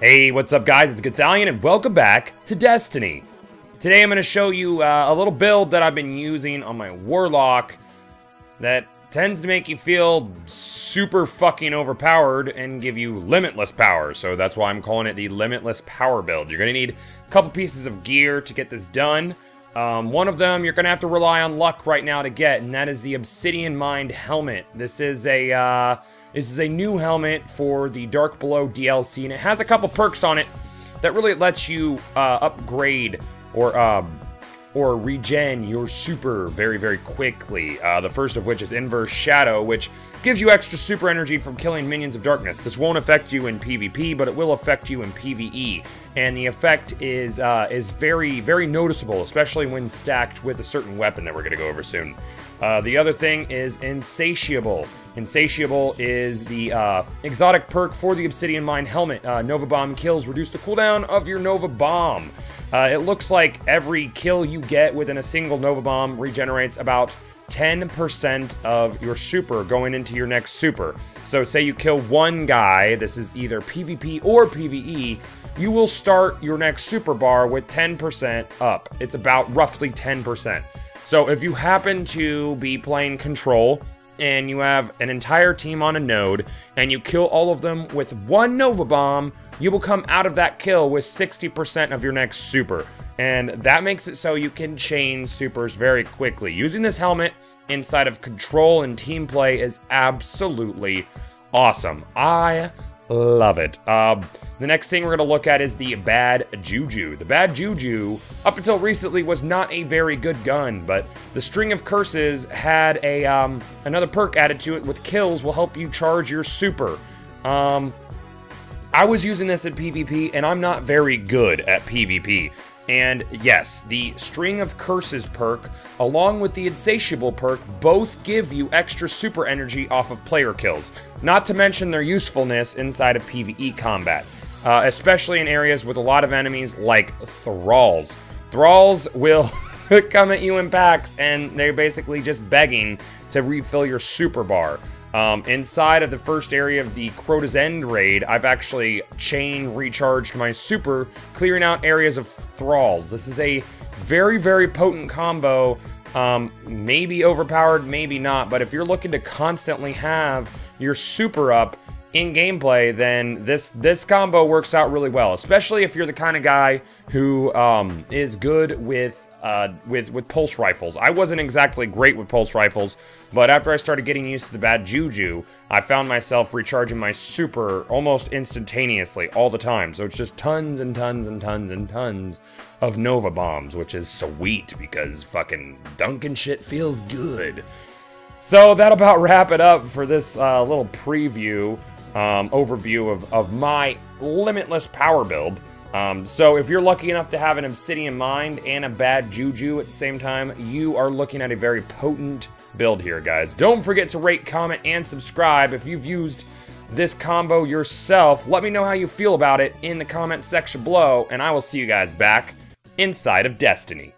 Hey, what's up guys, it's Gothalion and welcome back to Destiny. Today I'm going to show you a little build that I've been using on my Warlock that tends to make you feel super fucking overpowered and give you limitless power, so that's why I'm calling it the Limitless Power build. You're going to need a couple pieces of gear to get this done. One of them you're going to have to rely on luck right now to get, and that is the Obsidian Mind helmet. This is a new helmet for the Dark Below DLC, and it has a couple perks on it that really lets you upgrade or regen your super very quickly. The first of which is Inverse Shadow, which gives you extra super energy from killing minions of darkness. This won't affect you in PvP, but it will affect you in PvE, and the effect is very noticeable, especially when stacked with a certain weapon that we're going to go over soon. The other thing is Insatiable. Insatiable is the exotic perk for the Obsidian Mind helmet. Nova Bomb kills reduce the cooldown of your Nova Bomb. It looks like every kill you get within a single Nova Bomb regenerates about 10% of your super going into your next super. So say you kill one guy, this is either PvP or PvE, you will start your next super bar with 10% up. It's about roughly 10%. So if you happen to be playing Control and you have an entire team on a node and you kill all of them with one Nova Bomb, you will come out of that kill with 60% of your next super. And that makes it so you can chain supers very quickly. Using this helmet inside of Control and team play is absolutely awesome. I love it. The next thing we're going to look at is the Bad Juju. The Bad Juju, up until recently, was not a very good gun, but the String of Curses had a another perk added to it with kills will help you charge your super. I was using this in PvP, and I'm not very good at PvP. And yes, the String of Curses perk, along with the Insatiable perk, both give you extra super energy off of player kills. Not to mention their usefulness inside of PvE combat, especially in areas with a lot of enemies like Thralls. Thralls will come at you in packs, and they're basically just begging to refill your super bar. Inside of the first area of the Crota's End raid, I've actually chain recharged my super, clearing out areas of Thralls. This is a very potent combo, maybe overpowered, maybe not, but if you're looking to constantly have your super up in gameplay, then this combo works out really well, especially if you're the kind of guy who is good with pulse rifles. I wasn't exactly great with pulse rifles, but after I started getting used to the Bad Juju, I found myself recharging my super almost instantaneously all the time. So it's just tons and tons and tons and tons of Nova Bombs, which is sweet because fucking dunking shit feels good. So that'll about wrap it up for this little preview, overview of my Limitless Power build. So if you're lucky enough to have an Obsidian Mind and a Bad Juju at the same time, you are looking at a very potent build here, guys. Don't forget to rate, comment, and subscribe. If you've used this combo yourself, let me know how you feel about it in the comment section below, and I will see you guys back inside of Destiny.